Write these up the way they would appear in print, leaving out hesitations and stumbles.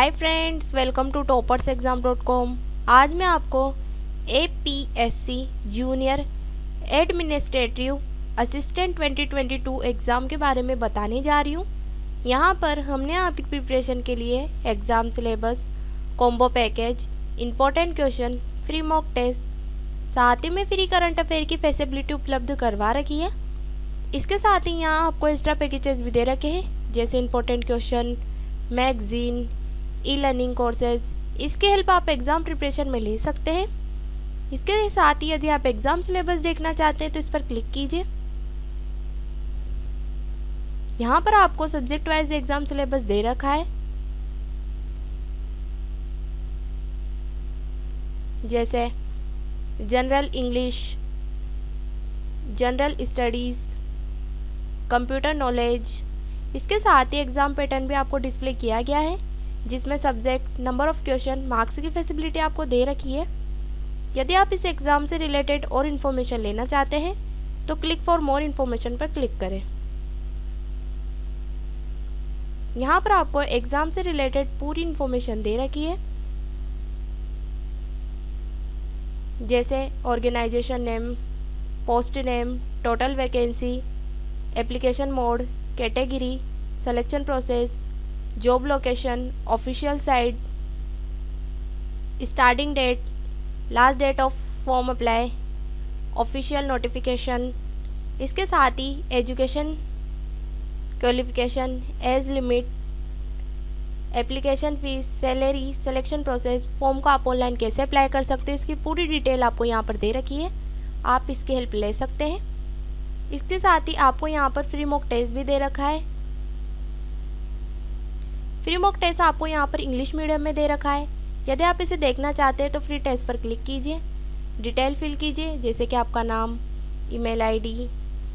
Hi friends, welcome to Toppers Exam .com। आज मैं आपको APSC junior administrative assistant 2022 exam के बारे में बताने जा रही हूँ। यहाँ पर हमने आपकी प्रिपरेशन के लिए exam syllabus, combo package, important question, free mock test, साथ ही में फ्री करंट अफेयर की फैसिलिटी उपलब्ध करवा रखी है। इसके साथ ही यहाँ आपको एक्स्ट्रा पैकेजेस भी दे रखे हैं, जैसे important question, magazine, e learning courses. इसके हेल्प आप एग्ज़ाम प्रिपरेशन में ले सकते हैं। इसके साथ ही यदि आप एग्ज़ाम सिलेबस देखना चाहते हैं तो इस पर क्लिक कीजिए। यहाँ पर आपको सब्जेक्ट वाइज एग्ज़ाम सिलेबस दे रखा है, जैसे general English, general studies, computer knowledge. इसके साथ ही एग्ज़ाम पैटर्न भी आपको डिस्प्ले किया गया है, जिसमें subject, number of question, marks की फैसिलिटी आपको दे रखी है। यदि आप इस एग्ज़ाम से रिलेटेड और इन्फॉर्मेशन लेना चाहते हैं तो क्लिक फॉर मोर इन्फॉर्मेशन पर क्लिक करें। यहाँ पर आपको एग्ज़ाम से रिलेटेड पूरी इन्फॉर्मेशन दे रखी है, जैसे organisation name, post name, total vacancy, application mode, category, selection process, job location, official site, starting date, last date of form apply, official notification. इसके साथ ही education, qualification, age limit, application fee, salary, selection process, form को आप online कैसे apply कर सकते हो, इसकी पूरी डिटेल आपको यहाँ पर दे रखी है। आप इसकी हेल्प ले सकते हैं। इसके साथ ही आपको यहाँ पर फ्री मॉक टेस्ट भी दे रखा है। फ्री मॉक टेस्ट आपको यहाँ पर इंग्लिश मीडियम में दे रखा है। यदि आप इसे देखना चाहते हैं तो फ्री टेस्ट पर क्लिक कीजिए। डिटेल फिल कीजिए, जैसे कि आपका नाम, email ID,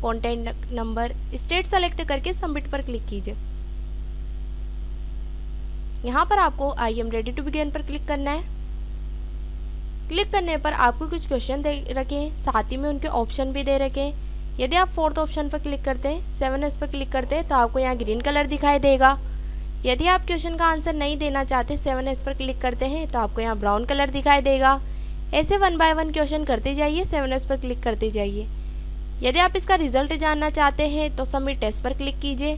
contact number, state select करके सबमिट पर क्लिक कीजिए। यहाँ पर आपको I am ready to begin पर क्लिक करना है। क्लिक करने पर आपको कुछ क्वेश्चन दे रखे हैं, साथ ही में उनके ऑप्शन भी दे रखे हैं। यदि आप फोर्थ ऑप्शन पर क्लिक करते हैं, 7S पर क्लिक करते हैं तो आपको यहाँ ग्रीन कलर दिखाई देगा। यदि आप क्वेश्चन का आंसर नहीं देना चाहते, 7S पर क्लिक करते हैं तो आपको यहाँ ब्राउन कलर दिखाई देगा। ऐसे 1 बाय 1 क्वेश्चन करते जाइए, 7S पर क्लिक करते जाइए। यदि आप इसका रिजल्ट जानना चाहते हैं तो सबमिट टेस्ट पर क्लिक कीजिए,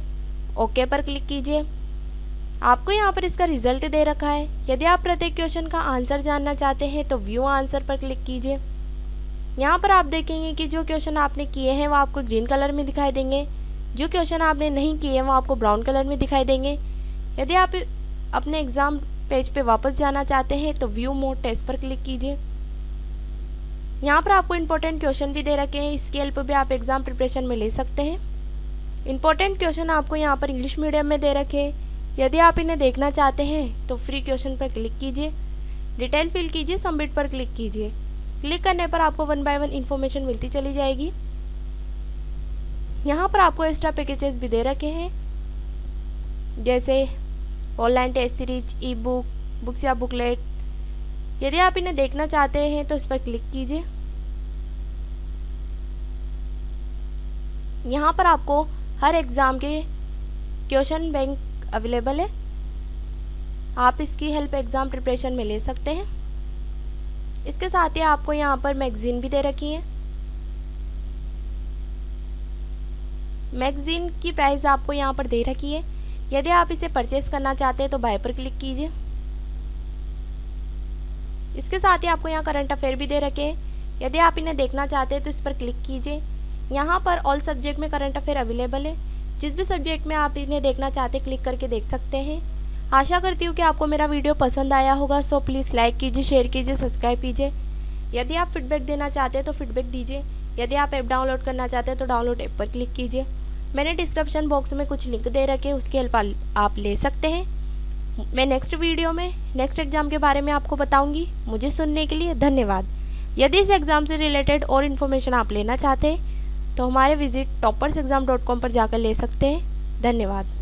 ओके पर क्लिक कीजिए। आपको यहाँ पर इसका रिजल्ट दे रखा है। यदि आप प्रत्येक क्वेश्चन का आंसर जानना चाहते हैं तो व्यू आंसर पर क्लिक कीजिए। यहाँ पर आप देखेंगे कि जो क्वेश्चन आपने किए हैं वो आपको ग्रीन कलर में दिखाई देंगे, जो क्वेश्चन आपने नहीं किए हैं वो आपको ब्राउन कलर में दिखाई देंगे। यदि आप अपने एग्ज़ाम पेज पे वापस जाना चाहते हैं तो व्यू मोर टेस्ट पर क्लिक कीजिए। यहाँ पर आपको इम्पोर्टेंट क्वेश्चन भी दे रखे हैं, इसकी हेल्प भी आप एग्ज़ाम प्रिपरेशन में ले सकते हैं। इम्पोर्टेंट क्वेश्चन आपको यहाँ पर इंग्लिश मीडियम में दे रखे हैं। यदि आप इन्हें देखना चाहते हैं तो फ्री क्वेश्चन पर क्लिक कीजिए, डिटेल फिल कीजिए, सबमिट पर क्लिक कीजिए। क्लिक करने पर आपको 1 बाय 1 इन्फॉर्मेशन मिलती चली जाएगी। यहाँ पर आपको एक्स्ट्रा पैकेजेस भी दे रखे हैं, जैसे online test series, e book, books या बुकलेट। यदि आप इन्हें देखना चाहते हैं तो इस पर क्लिक कीजिए। यहाँ पर आपको हर एग्ज़ाम के क्वेश्चन बैंक अवेलेबल है, आप इसकी हेल्प एग्ज़ाम प्रिपरेशन में ले सकते हैं। इसके साथ ही आपको यहाँ पर मैगजीन भी दे रखी है। मैगजीन की प्राइस आपको यहाँ पर दे रखी है। यदि आप इसे परचेस करना चाहते हैं तो बाय पर क्लिक कीजिए। इसके साथ ही आपको यहाँ करंट अफेयर भी दे रखे हैं। यदि आप इन्हें देखना चाहते हैं तो इस पर क्लिक कीजिए। यहाँ पर ऑल सब्जेक्ट में करंट अफेयर अवेलेबल है, जिस भी सब्जेक्ट में आप इन्हें देखना चाहते हैं क्लिक करके देख सकते हैं। आशा करती हूँ कि आपको मेरा वीडियो पसंद आया होगा, सो प्लीज़ लाइक कीजिए, शेयर कीजिए, सब्सक्राइब कीजिए। यदि आप फीडबैक देना चाहते हैं तो फीडबैक दीजिए। यदि आप ऐप डाउनलोड करना चाहते हैं तो डाउनलोड ऐप पर क्लिक कीजिए। मैंने डिस्क्रिप्शन बॉक्स में कुछ लिंक दे रखे, उसकी हेल्प आप ले सकते हैं। मैं नेक्स्ट वीडियो में नेक्स्ट एग्ज़ाम के बारे में आपको बताऊँगी। मुझे सुनने के लिए धन्यवाद। यदि इस एग्ज़ाम से रिलेटेड और इन्फॉर्मेशन आप लेना चाहते हैं तो हमारे विजिट टॉपर्स एग्ज़ाम .com पर जाकर ले सकते हैं। धन्यवाद।